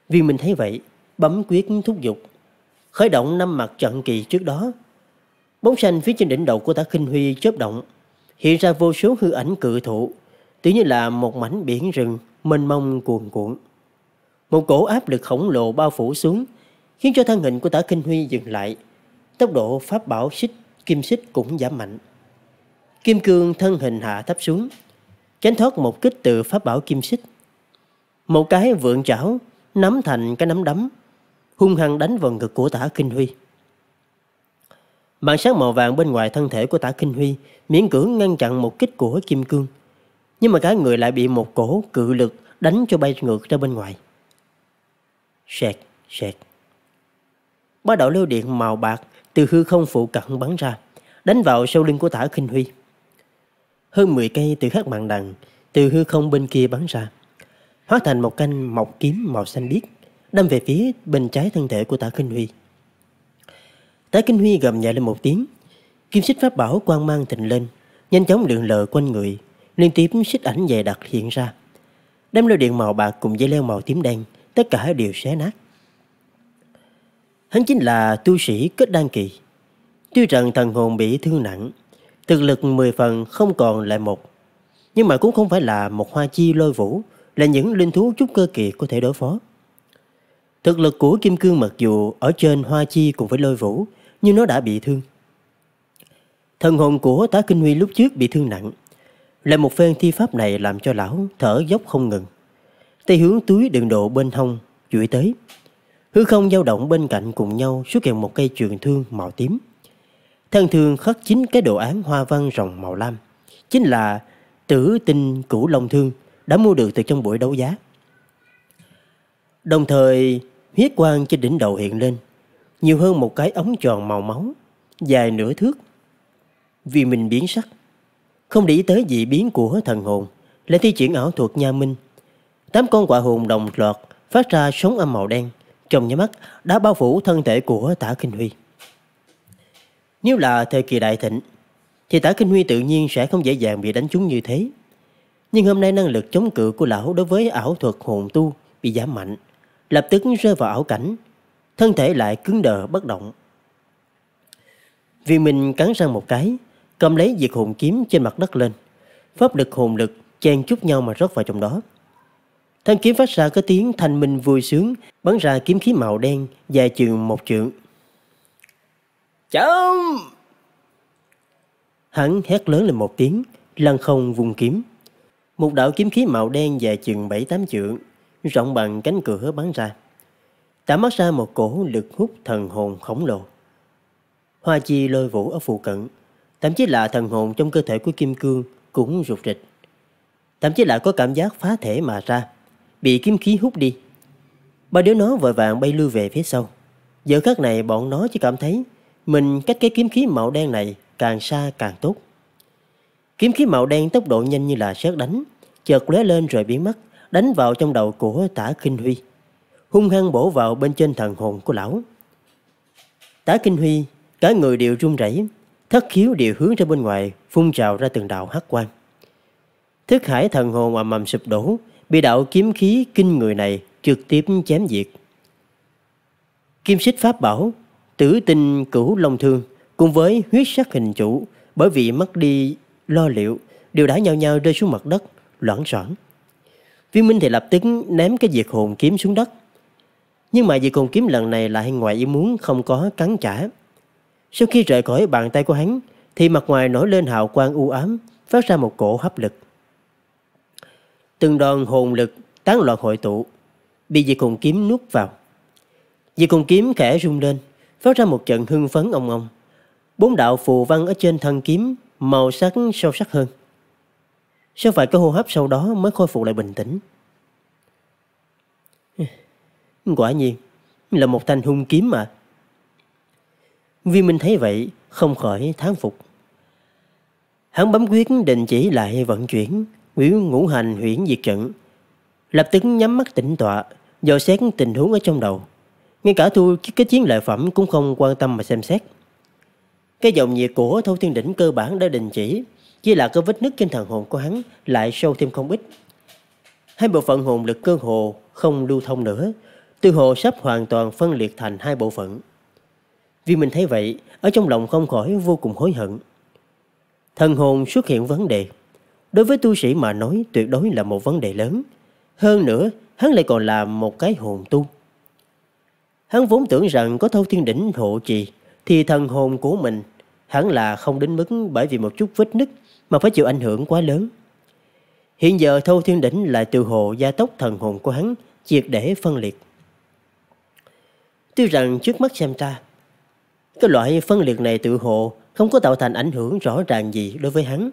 Viên Minh thấy vậy, bấm quyết thúc giục, khởi động 5 mặt trận kỳ trước đó. Bóng xanh phía trên đỉnh đầu của Tả Kinh Huy chớp động, hiện ra vô số hư ảnh cự thụ, tựa như là một mảnh biển rừng mênh mông cuồn cuộn. Một cổ áp lực khổng lồ bao phủ xuống, khiến cho thân hình của Tả Kinh Huy dừng lại, tốc độ pháp bảo xích kim xích cũng giảm mạnh. Kim cương thân hình hạ thấp xuống, tránh thoát một kích từ pháp bảo kim xích. Một cái vượng chảo nắm thành cái nắm đấm, hung hăng đánh vào ngực của Tả Kinh Huy. Màn sáng màu vàng bên ngoài thân thể của Tả Kinh Huy miễn cưỡng ngăn chặn một kích của Kim Cương, nhưng mà cả người lại bị một cổ cự lực đánh cho bay ngược ra bên ngoài. Sẹt, sẹt. Ba đạo lưu điện màu bạc từ hư không phụ cận bắn ra, đánh vào sau lưng của Tả Kinh Huy. Hơn 10 cây từ khắc mạn đằng từ hư không bên kia bắn ra, hóa thành một canh mộc kiếm màu xanh biếc, đâm về phía bên trái thân thể của Tả Kinh Huy. Tả Kinh Huy gầm nhẹ lên một tiếng, kim xích pháp bảo quang mang thịnh lên, nhanh chóng lượn lờ quanh người, liên tiếp xích ảnh dày đặc hiện ra, đem lôi điện màu bạc cùng dây leo màu tím đen tất cả đều xé nát. Hắn chính là tu sĩ kết đan kỳ, Tiêu Trần thần hồn bị thương nặng, thực lực 10 phần không còn lại một, nhưng mà cũng không phải là một Hoa Chi, Lôi Vũ, là những linh thú trúc cơ kỳ có thể đối phó. Thực lực của Kim Cương mặc dù ở trên Hoa Chi cùng với Lôi Vũ, nhưng nó đã bị thương. Thần hồn của Tả Kinh Huy lúc trước bị thương nặng, lại một phen thi pháp này làm cho lão thở dốc không ngừng. Tay hướng túi đựng đồ bên hông duỗi tới, hư không dao động bên cạnh cùng nhau xuất hiện một cây trường thương màu tím. Thân thương khắc chính cái đồ án hoa văn rồng màu lam, chính là Tử Tinh Cửu Long Thương đã mua được từ trong buổi đấu giá. Đồng thời huyết quang trên đỉnh đầu hiện lên, nhiều hơn một cái ống tròn màu máu dài nửa thước. Vì mình biến sắc, không để ý tới dị biến của thần hồn, lại thi triển ảo thuật Nha Minh. 8 con quạ hồn đồng loạt phát ra sóng âm màu đen, trong nháy mắt đã bao phủ thân thể của Tả Kinh Huy. Nếu là thời kỳ đại thịnh thì Tả Kinh Huy tự nhiên sẽ không dễ dàng bị đánh trúng như thế, nhưng hôm nay năng lực chống cự của lão đối với ảo thuật hồn tu bị giảm mạnh, lập tức rơi vào ảo cảnh, thân thể lại cứng đờ bất động. Vì mình cắn răng một cái, cầm lấy Diệt Hồn Kiếm trên mặt đất lên, pháp lực hồn lực chen chúc nhau mà rót vào trong đó. Thanh kiếm phát ra cái tiếng thanh minh vui sướng, bắn ra kiếm khí màu đen dài chừng 1 trượng. Chấm! Hắn hét lớn lên một tiếng, lăng không vùng kiếm. Một đạo kiếm khí màu đen dài chừng 7-8 trượng, rộng bằng cánh cửa bắn ra, tản mát ra một cổ lực hút thần hồn khổng lồ. Hoa Chi, Lôi Vũ ở phụ cận, thậm chí là thần hồn trong cơ thể của Kim Cương cũng rụt rịch, thậm chí là có cảm giác phá thể mà ra, bị kiếm khí hút đi. Ba đứa nó vội vàng bay lui về phía sau. Giờ khắc này bọn nó chỉ cảm thấy mình cách cái kiếm khí màu đen này càng xa càng tốt. Kiếm khí màu đen tốc độ nhanh như là sét đánh, chợt lóe lên rồi biến mất, đánh vào trong đầu của Tả Kinh Huy, hung hăng bổ vào bên trên thần hồn của lão. Tả Kinh Huy cả người đều run rẩy, thất khiếu đều hướng ra bên ngoài phun trào ra từng đạo hắc quang. Thức hải thần hồn ầm ầm sụp đổ, bị đạo kiếm khí kinh người này trực tiếp chém diệt. Kim xích pháp bảo, Tử Tinh Cửu Long Thương cùng với huyết sắc hình trụ, bởi vì mất đi lo liệu, đều đã nhao nhao rơi xuống mặt đất loảng xoảng. Viên Minh thì lập tức ném cái Diệt Hồn Kiếm xuống đất, nhưng mà Diệt Hồn Kiếm lần này lại ngoài ý muốn không có cắn trả. Sau khi rời khỏi bàn tay của hắn thì mặt ngoài nổi lên hào quang u ám, phát ra một cổ hấp lực. Từng đòn hồn lực tán loạn hội tụ, bị Diệt Hồn Kiếm nuốt vào. Diệt Hồn Kiếm khẽ rung lên, phát ra một trận hưng phấn ong ong. 4 đạo phù văn ở trên thân kiếm màu sắc sâu sắc hơn. Sau vài cái hô hấp sau đó mới khôi phục lại bình tĩnh. Quả nhiên là một thanh hung kiếm mà. Viên Minh thấy vậy không khỏi thán phục. Hắn bấm quyết đình chỉ lại vận chuyển Ngũ Hành Huyễn Diệt Trận, lập tức nhắm mắt tĩnh tọa dò xét tình huống ở trong đầu, ngay cả thu cái chiến lợi phẩm cũng không quan tâm mà xem xét. Cái dòng nhiệt của Thâu Thiên Đỉnh cơ bản đã đình chỉ, chỉ là cái vết nứt trên thần hồn của hắn lại sâu thêm không ít. Hai bộ phận hồn lực cơ hồ không lưu thông nữa, tư hồ sắp hoàn toàn phân liệt thành hai bộ phận. Vì mình thấy vậy, ở trong lòng không khỏi vô cùng hối hận. Thần hồn xuất hiện vấn đề, đối với tu sĩ mà nói tuyệt đối là một vấn đề lớn. Hơn nữa, hắn lại còn là một cái hồn tu. Hắn vốn tưởng rằng có Thâu Thiên Đỉnh hộ trì thì thần hồn của mình hẳn là không đến mức bởi vì một chút vết nứt mà phải chịu ảnh hưởng quá lớn. Hiện giờ Thâu Thiên Đỉnh lại tự hộ gia tốc thần hồn của hắn, triệt để phân liệt. Tuy rằng trước mắt xem ra, cái loại phân liệt này tự hộ không có tạo thành ảnh hưởng rõ ràng gì đối với hắn,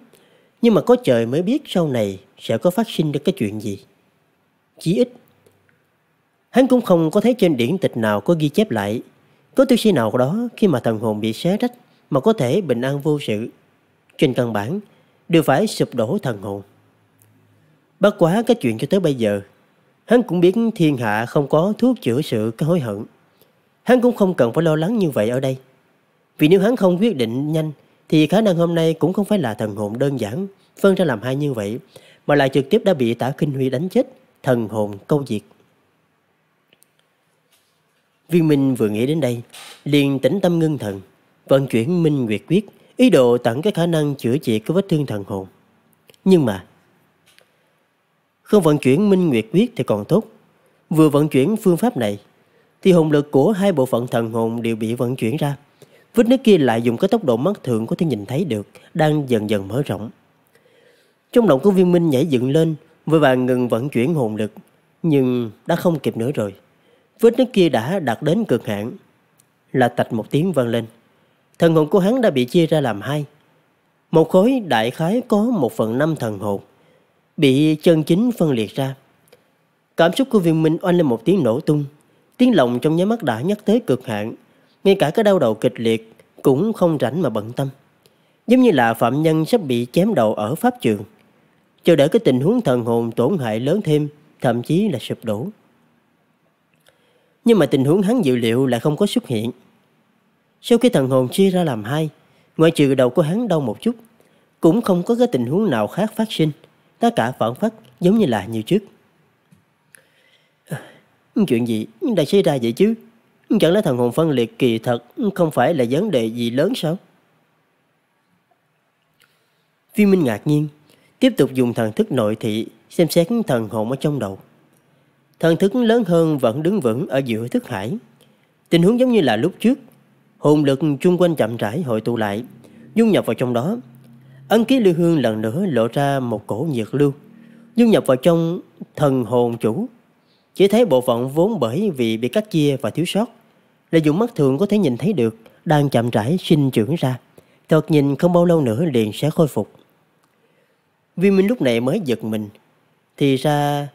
nhưng mà có trời mới biết sau này sẽ có phát sinh được cái chuyện gì. Chí ít, hắn cũng không có thấy trên điển tịch nào có ghi chép lại có tu sĩ nào đó khi mà thần hồn bị xé rách mà có thể bình an vô sự. Trên căn bản đều phải sụp đổ thần hồn. Bất quá cái chuyện cho tới bây giờ, hắn cũng biết thiên hạ không có thuốc chữa sự cái hối hận. Hắn cũng không cần phải lo lắng như vậy ở đây. Vì nếu hắn không quyết định nhanh thì khả năng hôm nay cũng không phải là thần hồn đơn giản phân ra làm hai như vậy, mà lại trực tiếp đã bị Tả Kinh Huy đánh chết, thần hồn câu diệt. Viên Minh vừa nghĩ đến đây liền tĩnh tâm ngưng thần, vận chuyển Minh Nguyệt Quyết, ý đồ tận cái khả năng chữa trị cái vết thương thần hồn. Nhưng mà không vận chuyển Minh Nguyệt Quyết thì còn tốt, vừa vận chuyển phương pháp này thì hồn lực của hai bộ phận thần hồn đều bị vận chuyển ra. Vết nứt kia lại dùng cái tốc độ mắt thường có thể nhìn thấy được đang dần dần mở rộng. Trong lòng của Viên Minh nhảy dựng lên, vội vàng ngừng vận chuyển hồn lực, nhưng đã không kịp nữa rồi. Vết nứt kia đã đạt đến cực hạn. Là tạch một tiếng vang lên, thần hồn của hắn đã bị chia ra làm hai. Một khối đại khái có 1/5 thần hồn bị chân chính phân liệt ra. Cảm xúc của Viên Minh oanh lên một tiếng nổ tung, tiếng lòng trong nháy mắt đã nhắc tới cực hạn. Ngay cả cái đau đầu kịch liệt cũng không rảnh mà bận tâm, giống như là phạm nhân sắp bị chém đầu ở pháp trường, chờ đợi cái tình huống thần hồn tổn hại lớn thêm, thậm chí là sụp đổ. Nhưng mà tình huống hắn dự liệu lại không có xuất hiện. Sau khi thần hồn chia ra làm hai, ngoại trừ đầu của hắn đau một chút, cũng không có cái tình huống nào khác phát sinh. Tất cả phản phất giống như là như trước. Chuyện gì đã xảy ra vậy chứ? Chẳng lẽ thần hồn phân liệt kỳ thật không phải là vấn đề gì lớn sao? Viên Minh ngạc nhiên, tiếp tục dùng thần thức nội thị xem xét thần hồn ở trong đầu. Thần thức lớn hơn vẫn đứng vững ở giữa thức hải. Tình huống giống như là lúc trước, hồn lực chung quanh chậm rãi hội tụ lại, dung nhập vào trong đó. Ấn ký lưu hương lần nữa lộ ra một cổ nhiệt lưu, dung nhập vào trong thần hồn chủ. Chỉ thấy bộ phận vốn bởi vì bị cắt chia và thiếu sót, lợi dụng mắt thường có thể nhìn thấy được, đang chậm rãi sinh trưởng ra. Thật nhìn không bao lâu nữa liền sẽ khôi phục. Viên Minh lúc này mới giật mình, thì ra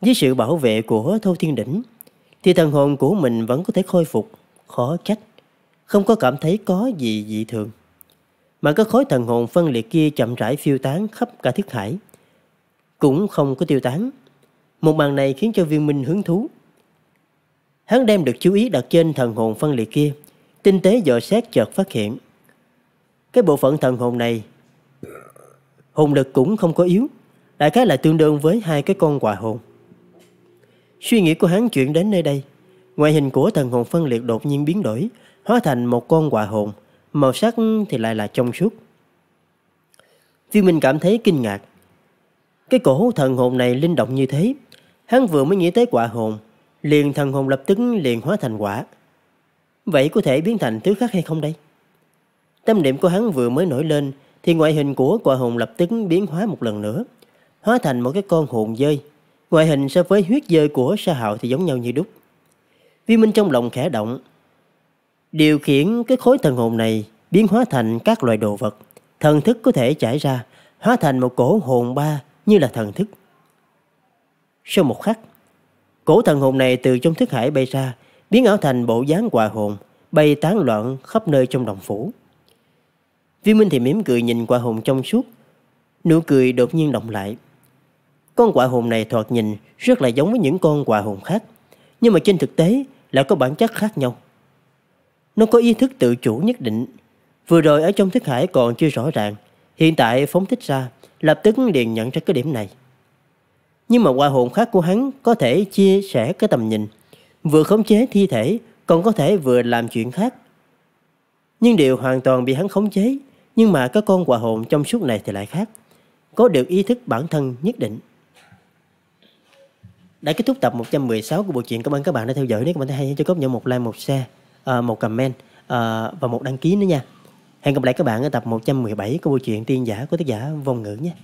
với sự bảo vệ của Thâu Thiên Đỉnh thì thần hồn của mình vẫn có thể khôi phục. Khó trách không có cảm thấy có gì dị thường, mà các khối thần hồn phân liệt kia chậm rãi phiêu tán khắp cả thức hải, cũng không có tiêu tán. Một màn này khiến cho Viên Minh hứng thú. Hắn đem được chú ý đặt trên thần hồn phân liệt kia, tinh tế dò xét, chợt phát hiện cái bộ phận thần hồn này hồn lực cũng không có yếu, đại khái là tương đương với hai cái con quạ hồn. Suy nghĩ của hắn chuyển đến nơi đây, ngoại hình của thần hồn phân liệt đột nhiên biến đổi, hóa thành một con quạ hồn, màu sắc thì lại là trong suốt. Viên Minh cảm thấy kinh ngạc, cái cổ thần hồn này linh động như thế. Hắn vừa mới nghĩ tới quả hồn, liền thần hồn lập tức liền hóa thành quả. Vậy có thể biến thành thứ khác hay không đây? Tâm niệm của hắn vừa mới nổi lên thì ngoại hình của quả hồn lập tức biến hóa một lần nữa, hóa thành một cái con hồn dơi. Ngoại hình so với huyết dơi của Sa Hạo thì giống nhau như đúc. Viên Minh trong lòng khẽ động, điều khiển cái khối thần hồn này biến hóa thành các loại đồ vật. Thần thức có thể trải ra, hóa thành một cổ hồn ba như là thần thức. Sau một khắc, cổ thần hồn này từ trong thức hải bay ra, biến ảo thành bộ dáng quạ hồn, bay tán loạn khắp nơi trong động phủ. Viên Minh thì mỉm cười nhìn quạ hồn trong suốt, nụ cười đột nhiên động lại. Con quạ hồn này thoạt nhìn rất là giống với những con quạ hồn khác, nhưng mà trên thực tế lại có bản chất khác nhau. Nó có ý thức tự chủ nhất định, vừa rồi ở trong thức hải còn chưa rõ ràng, hiện tại phóng thích ra, lập tức liền nhận ra cái điểm này. Nhưng mà quạ hồn khác của hắn có thể chia sẻ cái tầm nhìn, vừa khống chế thi thể, còn có thể vừa làm chuyện khác. Nhưng điều hoàn toàn bị hắn khống chế. Nhưng mà các con quạ hồn trong suốt này thì lại khác, có được ý thức bản thân nhất định. Đã kết thúc tập 116 của bộ truyện. Cảm ơn các bạn đã theo dõi. Nếu các bạn thấy hay cho Góc Nhỏ một like, một share, một comment và một đăng ký nữa nha. Hẹn gặp lại các bạn ở tập 117 của bộ truyện Tiên Giả của tác giả Vong Ngữ nhé.